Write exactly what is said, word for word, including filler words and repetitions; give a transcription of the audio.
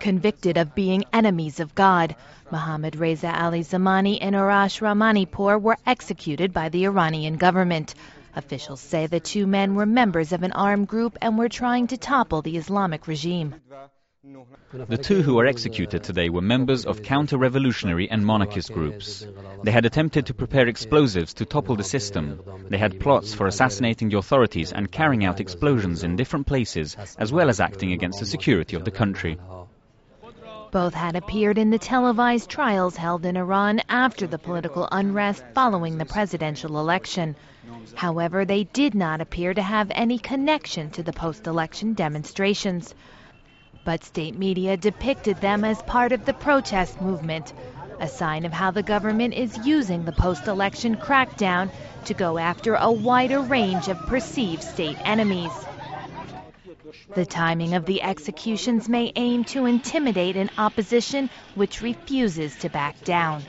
Convicted of being enemies of God, Mohammad Reza Ali Zamani and Arash Rahmanipour were executed by the Iranian government. Officials say the two men were members of an armed group and were trying to topple the Islamic regime. The two who were executed today were members of counter-revolutionary and monarchist groups. They had attempted to prepare explosives to topple the system. They had plots for assassinating the authorities and carrying out explosions in different places, as well as acting against the security of the country. Both had appeared in the televised trials held in Iran after the political unrest following the presidential election. However, they did not appear to have any connection to the post-election demonstrations. But state media depicted them as part of the protest movement, a sign of how the government is using the post-election crackdown to go after a wider range of perceived state enemies. The timing of the executions may aim to intimidate an opposition which refuses to back down.